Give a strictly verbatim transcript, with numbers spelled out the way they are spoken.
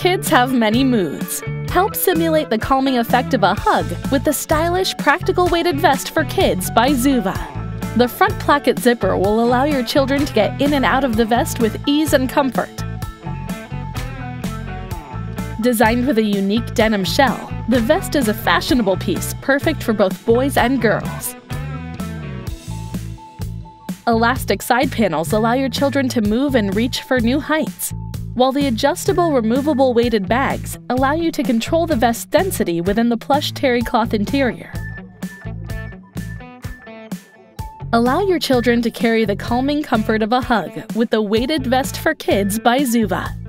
Kids have many moods. Help simulate the calming effect of a hug with the stylish, practical weighted vest for kids by ZOOVAA. The front placket zipper will allow your children to get in and out of the vest with ease and comfort. Designed with a unique denim shell, the vest is a fashionable piece perfect for both boys and girls. Elastic side panels allow your children to move and reach for new heights, while the adjustable removable weighted bags allow you to control the vest's density within the plush terry cloth interior. Allow your children to carry the calming comfort of a hug with the weighted vest for kids by ZOOVAA.